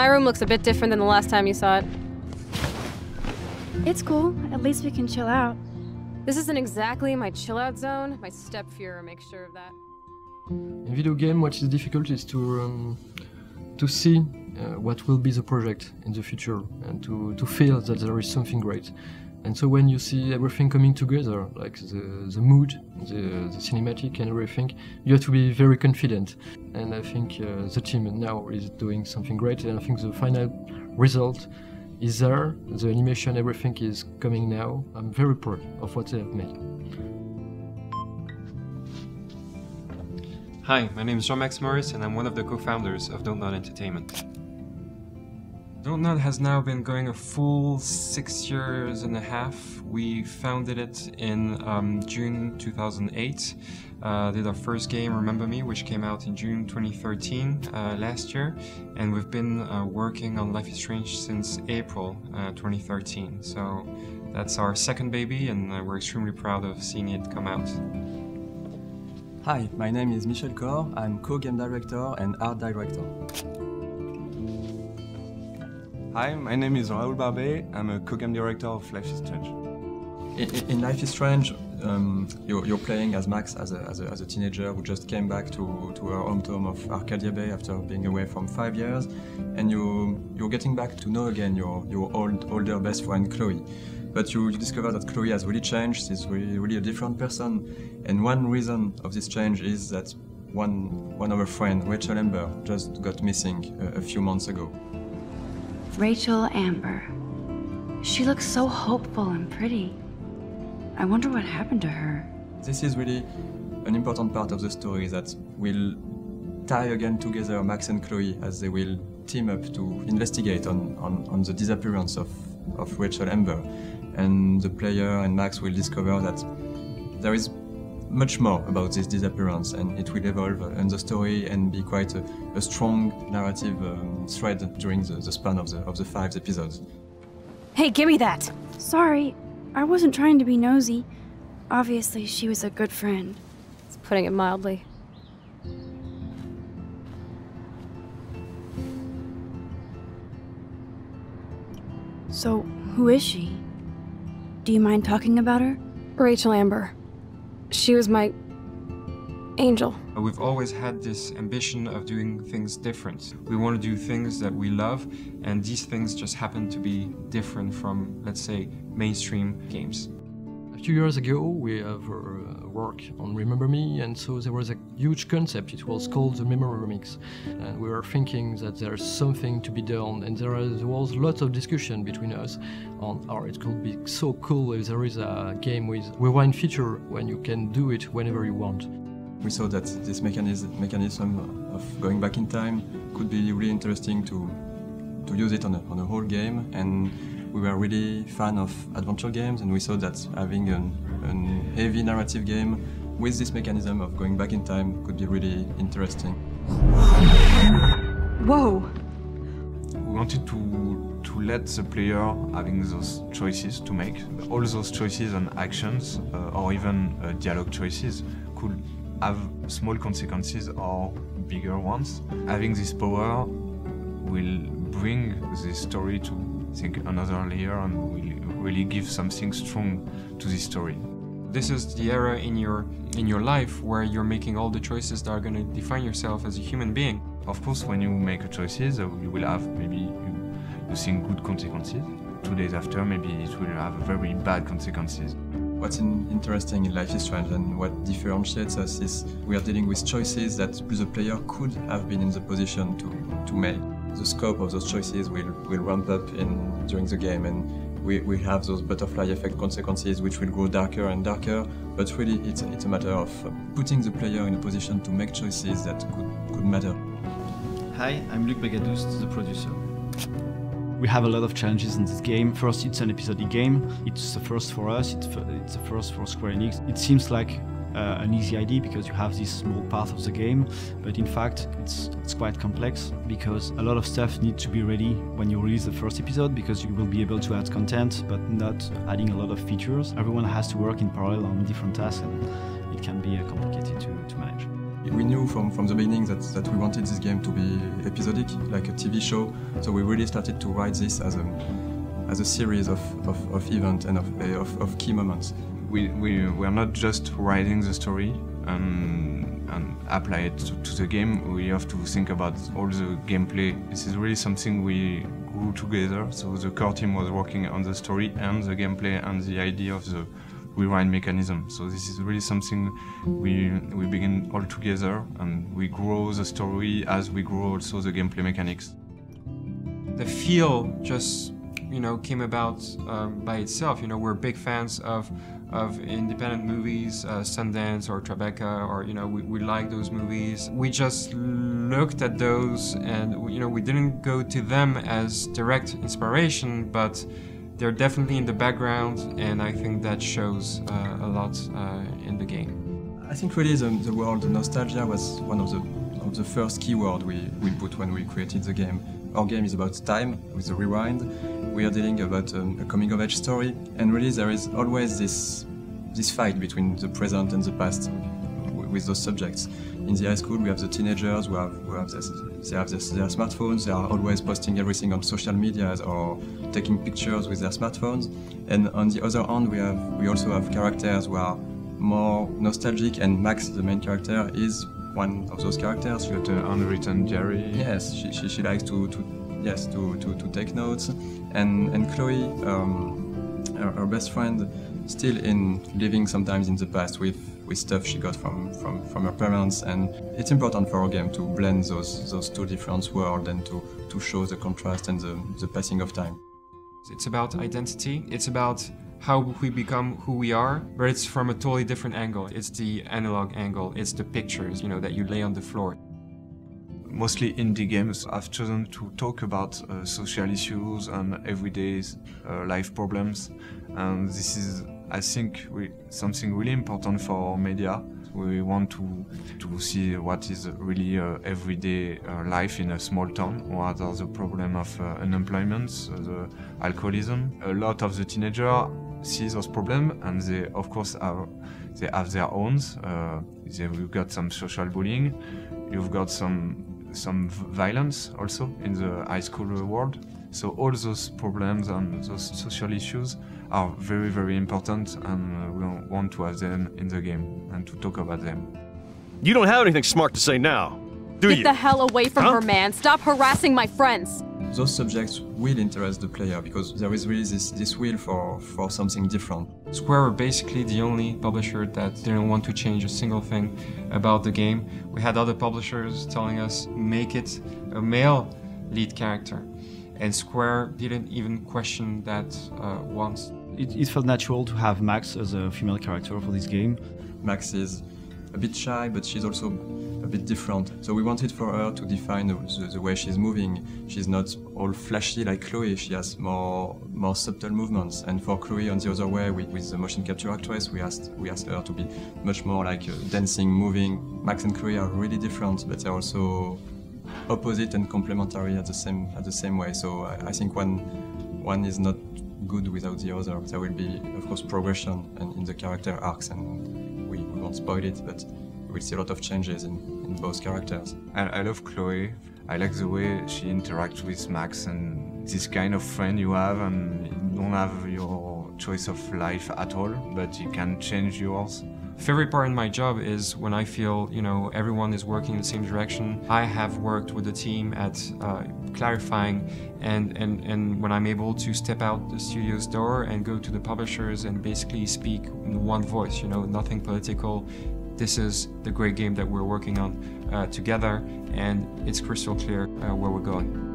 My room looks a bit different than the last time you saw it. It's cool. At least we can chill out. This isn't exactly my chill-out zone. My step-fear makes sure of that. In video game, what is difficult is to see what will be the project in the future and to feel that there is something great. And so when you see everything coming together, like the mood, the cinematic and everything, you have to be very confident. And I think the team now is doing something great, and I think the final result is there. The animation, everything is coming now. I'm very proud of what they have made. Hi, my name is Jean-Max Morris and I'm one of the co-founders of DONTNOD Entertainment. DONTNOD has now been going a full 6.5 years. We founded it in June 2008, did our first game, Remember Me, which came out in June 2013, last year, and we've been working on Life is Strange since April 2013. So that's our second baby, and we're extremely proud of seeing it come out. Hi, my name is Michel Corr, I'm co-game director and art director. Hi, my name is Raoul Barbe, I'm a co-game director of Life is Strange. In Life is Strange, you're playing as Max, as a teenager who just came back to her hometown of Arcadia Bay after being away for 5 years, and you're getting back to know again your older best friend Chloe. But you discover that Chloe has really changed, she's really a different person, and one reason of this change is that one of her friends, Rachel Amber, just got missing a few months ago. Rachel Amber. She looks so hopeful and pretty. I wonder what happened to her. This is really an important part of the story that will tie again together Max and Chloe as they will team up to investigate on the disappearance of Rachel Amber. And the player and Max will discover that there is much more about this disappearance, and it will evolve in the story and be quite a strong narrative thread during the span of the 5 episodes. Hey, give me that! Sorry, I wasn't trying to be nosy. Obviously, she was a good friend. It's putting it mildly. So, who is she? Do you mind talking about her? Rachel Amber. She was my angel. We've always had this ambition of doing things different. We want to do things that we love, and these things just happen to be different from, let's say, mainstream games. A few years ago, we have worked on Remember Me, and so there was a huge concept. It was called the Memory Remix, and we were thinking that there's something to be done, and there was lots of discussion between us on how it could be so cool if there is a game with rewind feature when you can do it whenever you want. We saw that this mechanism of going back in time could be really interesting to use it on a whole game, and we were really fan of adventure games, and we saw that having a heavy narrative game with this mechanism of going back in time could be really interesting. Whoa! We wanted to let the player having those choices to make. All those choices and actions, or even dialogue choices, could have small consequences or bigger ones. Having this power will bring the story to another layer, and will really give something strong to this story. This is the era in your life where you're making all the choices that are going to define yourself as a human being. Of course, when you make choices, you will have maybe you think good consequences. 2 days after, maybe it will have very bad consequences. What's interesting in Life is Strange and what differentiates us is we are dealing with choices that the player could have been in the position to make. The scope of those choices will ramp up during the game, and we have those butterfly effect consequences which will grow darker and darker, but really it's a matter of putting the player in a position to make choices that could matter. Hi, I'm Luc Bagadouste, the producer. We have a lot of challenges in this game. First, it's an episodic game. It's the first for us, it's the first for Square Enix. It seems like an easy idea because you have this small part of the game, but in fact it's quite complex because a lot of stuff needs to be ready when you release the first episode, because you will be able to add content but not adding a lot of features. Everyone has to work in parallel on different tasks, and it can be complicated to manage. We knew from the beginning that we wanted this game to be episodic, like a TV show, so we really started to write this as a series of events and of key moments. We are not just writing the story and apply it to the game. We have to think about all the gameplay. This is really something we grew together, so the core team was working on the story and the gameplay and the idea of the rewind mechanism. So this is really something we begin all together, and we grow the story as we grow also the gameplay mechanics. The feel just, you know, came about by itself. You know, we're big fans of independent movies, Sundance or Tribeca, or, you know, we like those movies. We just looked at those and, you know, we didn't go to them as direct inspiration, but they're definitely in the background, and I think that shows a lot in the game. I think really the word nostalgia was one of the first keywords we put when we created the game. Our game is about time, with the rewind. We are dealing about a coming-of-age story, and really there is always this fight between the present and the past with those subjects. In the high school, we have the teenagers who have their smartphones. They are always posting everything on social media or taking pictures with their smartphones. And on the other hand, we also have characters who are more nostalgic, and Max, the main character, is one of those characters. She has an unwritten diary. Yes, she likes to take notes. And Chloe, her best friend, still in living sometimes in the past with stuff she got from her parents, and it's important for our game to blend those two different worlds and to show the contrast and the passing of time. It's about identity, it's about how we become who we are, but it's from a totally different angle. It's the analog angle, it's the pictures, you know, that you lay on the floor. Mostly indie games, I've chosen to talk about social issues and everyday life problems, and this is, I think, something really important for media. We want to see what is really everyday life in a small town. What are the problems of unemployment, the alcoholism. A lot of the teenagers see those problems, and they, of course, have their own. You've got some social bullying. You've got some violence also in the high school world. So all those problems and those social issues are very, very important, and we want to have them in the game and to talk about them. You don't have anything smart to say now, do you? Get the hell away from her, man. Stop harassing my friends. Those subjects will interest the player because there is really this will for something different. Square were basically the only publisher that didn't want to change a single thing about the game. We had other publishers telling us, make it a male lead character. And Square didn't even question that once. It felt natural to have Max as a female character for this game. Max is a bit shy, but she's also a bit different. So we wanted for her to define the way she's moving. She's not all flashy like Chloe, she has more subtle movements. And for Chloe, on the other way, with the motion capture actress, we asked her to be much more like dancing, moving. Max and Chloe are really different, but they're also opposite and complementary at the same way. So I think one is not good without the other. There will be, of course, progression and in the character arcs, and we won't spoil it, but we'll see a lot of changes in both characters. I love Chloe. I like the way she interacts with Max, and this kind of friend you have, and you don't have your choice of life at all, but you can change yours. Favorite part in my job is when I feel, you know, everyone is working in the same direction. I have worked with the team at clarifying, and when I'm able to step out the studio's door and go to the publishers and basically speak in one voice, you know, nothing political. This is the great game that we're working on together, and it's crystal clear where we're going.